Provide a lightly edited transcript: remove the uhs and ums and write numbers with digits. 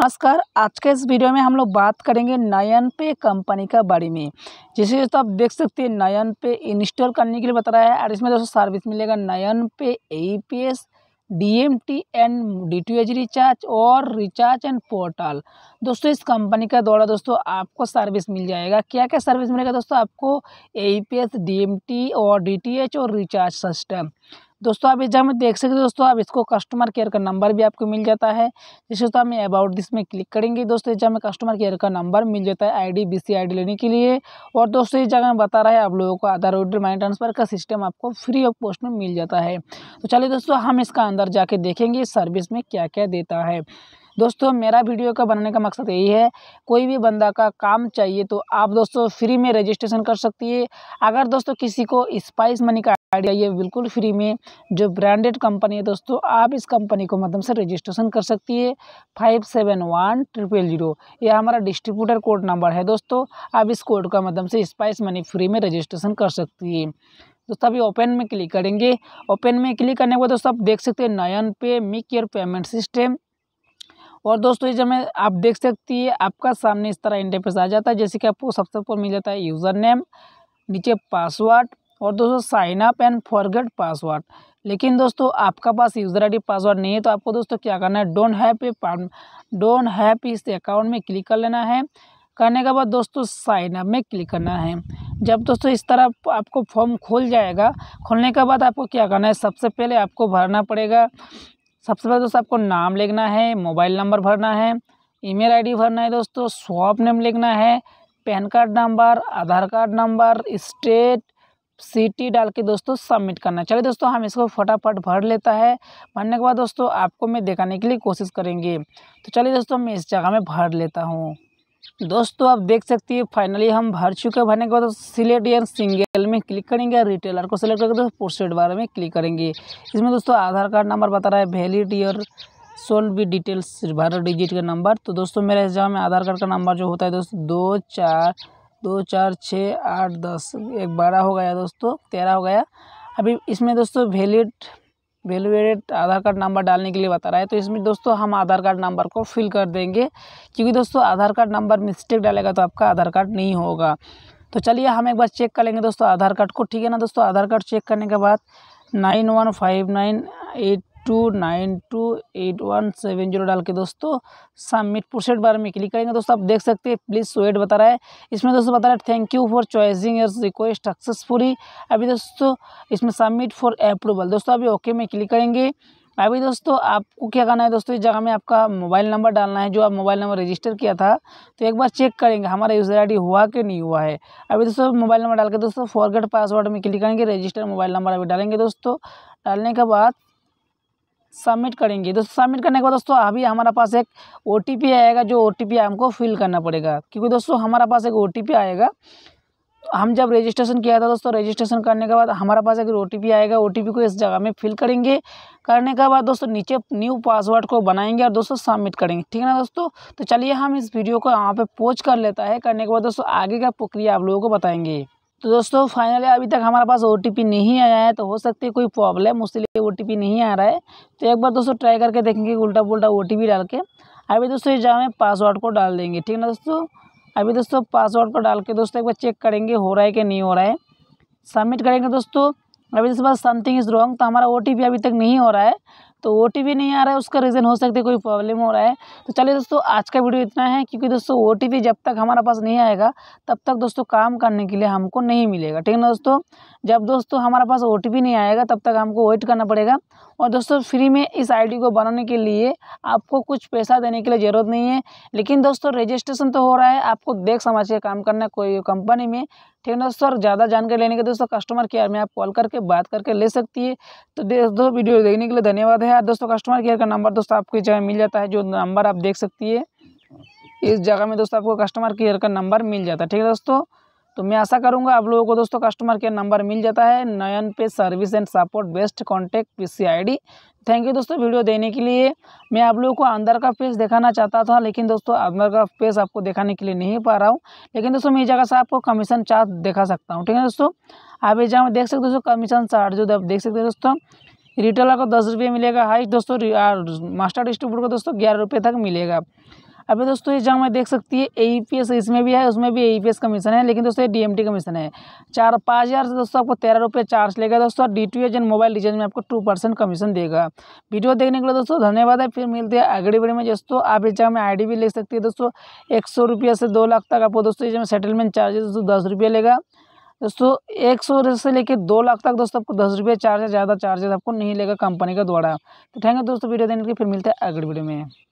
नमस्कार, आज के इस वीडियो में हम लोग बात करेंगे नयन पे कंपनी का बारे में। जैसे दोस्तों आप देख सकते हैं नयन पे इंस्टॉल करने के लिए बता रहा है और इसमें दोस्तों सर्विस मिलेगा Nayan pay APS DMT and DTH recharge और रिचार्ज एंड पोर्टल। दोस्तों इस कंपनी का द्वारा दोस्तों आपको सर्विस मिल जाएगा। क्या क्या सर्विस मिलेगा दोस्तों आपको AEPS DMT और DTH और रिचार्ज सिस्टम। दोस्तों आप इस जगह में देख सकते हो दोस्तों आप इसको कस्टमर केयर का नंबर भी आपको मिल जाता है। जैसे दोस्तों हम अबाउट दिस में क्लिक करेंगे दोस्तों इस जगह में कस्टमर केयर का नंबर मिल जाता है IDBC आईडी लेने के लिए। और दोस्तों इस जगह में बता रहा है आप लोगों को आधार विड्रॉल मनी ट्रांसफर का सिस्टम आपको फ्री ऑफ कॉस्ट में मिल जाता है। तो चलिए दोस्तों हम इसका अंदर जाके देखेंगे सर्विस में क्या क्या देता है। दोस्तों मेरा वीडियो का बनाने का मकसद यही है, कोई भी बंदा का काम चाहिए तो आप दोस्तों फ्री में रजिस्ट्रेशन कर सकती है। अगर दोस्तों किसी को स्पाइस मनी का आइडिया ये बिल्कुल फ्री में जो ब्रांडेड कंपनी है दोस्तों आप इस कंपनी को माध्यम से रजिस्ट्रेशन कर सकती है। 571000 यह हमारा डिस्ट्रीब्यूटर कोड नंबर है। दोस्तों आप इस कोड का माध्यम से स्पाइस मनी फ्री में रजिस्ट्रेशन कर सकती है। दोस्तों अभी ओपन में क्लिक करेंगे। ओपन में क्लिक करने के बाद दोस्तों आप देख सकते हैं नयन पे मेक योर पेमेंट सिस्टम। और दोस्तों जब मैं आप देख सकती है आपका सामने इस तरह इंटरफेस आ जाता है। जैसे कि आपको सबसे ऊपर मिल जाता है यूज़र नेम, नीचे पासवर्ड और दोस्तों sign up and forget password. लेकिन दोस्तों आपका पास यूज़र आईडी पासवर्ड नहीं है तो आपको दोस्तों क्या करना है, डोंट हैव इस अकाउंट में क्लिक कर लेना है। करने के बाद दोस्तों साइन अप में क्लिक करना है। जब दोस्तों इस तरह आपको फॉर्म खुल जाएगा, खुलने के बाद आपको क्या करना है, सबसे पहले आपको भरना पड़ेगा। सबसे पहले दोस्तों आपको नाम लिखना है, मोबाइल नंबर भरना है, ईमेल आईडी भरना है, दोस्तों शॉप नेम लिखना है, pan card number, Aadhaar card number, state city डाल के दोस्तों सबमिट करना है। चलिए दोस्तों हम इसको फटाफट भर लेता है। भरने के बाद दोस्तों आपको मैं दिखाने के लिए कोशिश करेंगे। तो चलिए दोस्तों मैं इस जगह में भर लेता हूँ। दोस्तों आप देख सकती है फाइनली हम भर चुके हैं। भरने के बाद सिलेक्ट एंड सिंगल में क्लिक करेंगे, रिटेलर को सिलेक्ट करके दोस्तों प्रोसीड बार में क्लिक करेंगे। इसमें दोस्तों आधार कार्ड नंबर बता रहा है, वैलिड ईयर सोल्ड भी डिटेल्स 12 डिजिट का नंबर। तो दोस्तों मेरे एग्जाम में आधार कार्ड का नंबर जो होता है दोस्तों 2 4 2 4 6 8 10 1 12 हो गया, दोस्तों 13 हो गया। अभी इसमें दोस्तों वैलिडेट आधार कार्ड नंबर डालने के लिए बता रहा है। तो इसमें दोस्तों हम आधार कार्ड नंबर को फिल कर देंगे, क्योंकि दोस्तों आधार कार्ड नंबर मिस्टेक डालेगा तो आपका आधार कार्ड नहीं होगा। तो चलिए हम एक बार चेक कर लेंगे दोस्तों आधार कार्ड को, ठीक है ना। दोस्तों आधार कार्ड चेक करने के बाद 915982928170 डाल के दोस्तों सबमिट प्रोसीड बार में क्लिक करेंगे। दोस्तों आप देख सकते हैं प्लीज़ वेट बता रहा है। इसमें दोस्तों बता रहा है thank you for choosing your request successfully. अभी दोस्तों इसमें सबमिट फॉर अप्रूवल, दोस्तों अभी ओके में क्लिक करेंगे। अभी दोस्तों आपको क्या करना है दोस्तों इस जगह में आपका मोबाइल नंबर डालना है, जो आप मोबाइल नंबर रजिस्टर किया था। तो एक बार चेक करेंगे हमारा यूज़र आईडी हुआ कि नहीं हुआ है। अभी दोस्तों मोबाइल नंबर डाल के दोस्तों फॉरगेट पासवर्ड में क्लिक करेंगे, रजिस्टर मोबाइल नंबर अभी डालेंगे। दोस्तों डालने के बाद सबमिट करेंगे। दोस्तों सबमिट करने के बाद दोस्तों अभी हमारा पास एक OTP आएगा, जो OTP हमको फिल करना पड़ेगा, क्योंकि दोस्तों हमारा पास एक OTP आएगा। हम जब रजिस्ट्रेशन किया था दोस्तों, रजिस्ट्रेशन करने के बाद हमारा पास एक OTP आएगा। OTP को इस जगह में फिल करेंगे। करने के बाद दोस्तों नीचे न्यू पासवर्ड को बनाएंगे और दोस्तों सबमिट करेंगे, ठीक है ना दोस्तों। तो चलिए हम इस वीडियो को यहाँ पर पॉज कर लेता है। करने के बाद दोस्तों आगे का प्रक्रिया आप लोगों को बताएंगे। तो दोस्तों फाइनली अभी तक हमारे पास OTP नहीं आया है, तो हो सकती है कोई प्रॉब्लम उसलिए OTP नहीं आ रहा है। तो एक बार दोस्तों ट्राई करके देखेंगे उल्टा पुल्टा OTP डाल के। अभी दोस्तों इस जगह में पासवर्ड को डाल देंगे, ठीक है ना दोस्तों। अभी दोस्तों पासवर्ड को डाल के दोस्तों एक बार चेक करेंगे हो रहा है कि नहीं हो रहा है, सबमिट करेंगे। दोस्तों अभी इसके बाद समथिंग इज़ रॉन्ग, तो हमारा OTP अभी तक नहीं हो रहा है। तो OTP नहीं आ रहा है उसका रीज़न हो सकता है कोई प्रॉब्लम हो रहा है। तो चलिए दोस्तों आज का वीडियो इतना है, क्योंकि दोस्तों OTP जब तक हमारे पास नहीं आएगा तब तक दोस्तों काम करने के लिए हमको नहीं मिलेगा, ठीक है ना दोस्तों। जब दोस्तों हमारे पास OTP नहीं आएगा तब तक हमको वेट करना पड़ेगा। और दोस्तों फ्री में इस आईडी को बनाने के लिए आपको कुछ पैसा देने के लिए ज़रूरत नहीं है। लेकिन दोस्तों रजिस्ट्रेशन तो हो रहा है, आपको देख समझ के काम करना कोई कंपनी में, ठीक है दोस्तों। ज़्यादा जानकारी लेने के दोस्तों कस्टमर केयर में आप कॉल करके बात करके ले सकती है। तो दोस्तों वीडियो देखने के लिए धन्यवाद है। दोस्तों कस्टमर केयर का नंबर दोस्तों आपको इस जगह मिल जाता है, जो नंबर आप देख सकती है इस जगह में दोस्तों आपको कस्टमर केयर का नंबर मिल जाता है, ठीक है दोस्तों। तो मैं आशा करूंगा आप लोगों को दोस्तों कस्टमर केयर नंबर मिल जाता है। Nayan pay service and support best contact PCID। Thank you दोस्तों वीडियो देने के लिए। मैं आप लोगों को अंदर का पेज दिखाना चाहता था, लेकिन दोस्तों अंदर का पेज आपको दिखाने के लिए नहीं पा रहा हूँ। लेकिन दोस्तों मैं इस जगह से आपको कमीशन चार्ज दिखा सकता हूँ, ठीक है दोस्तों। आप इस जगह में देख सकते हो दोस्तों कमीशन चार्ज जो आप देख सकते हो दोस्तों रिटेलर को 10 रुपये मिलेगा हाई, दोस्तों मास्टर डिस्ट्रीब्यूटर को दोस्तों 11 रुपये तक मिलेगा। अभी दोस्तों ये जहाँ मैं देख सकती है AEPS इसमें भी है, उसमें भी AEPS कमीशन है, लेकिन दोस्तों ये DMT कमीशन है 4-5 हज़ार से दोस्तों आपको 13 रुपये चार्ज लेगा दोस्तों। DTH एंड मोबाइल रिचार्ज में आपको 2% कमीशन देगा। वीडियो देखने के लिए दोस्तों धन्यवाद है, फिर मिलते हैं अगली वीडियो में दोस्तों। आप इस जगह में ID भी ले सकती है दोस्तों, 100 रुपये से 2 लाख तक आपको दोस्तों इस जगह में सेटलमेंट चार्जेस दोस्तों 10 रुपये लेगा दोस्तों। 100 से लेकर 2 लाख तक दोस्तों आपको 10 रुपये चार्ज है, ज़्यादा चार्जेस आपको नहीं लेगा कंपनी के द्वारा। तो थैंक यू दोस्तों वीडियो देने के लिए, फिर मिलते हैं अगली वीडियो में।